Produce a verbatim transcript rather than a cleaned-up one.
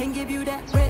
And give you that bread.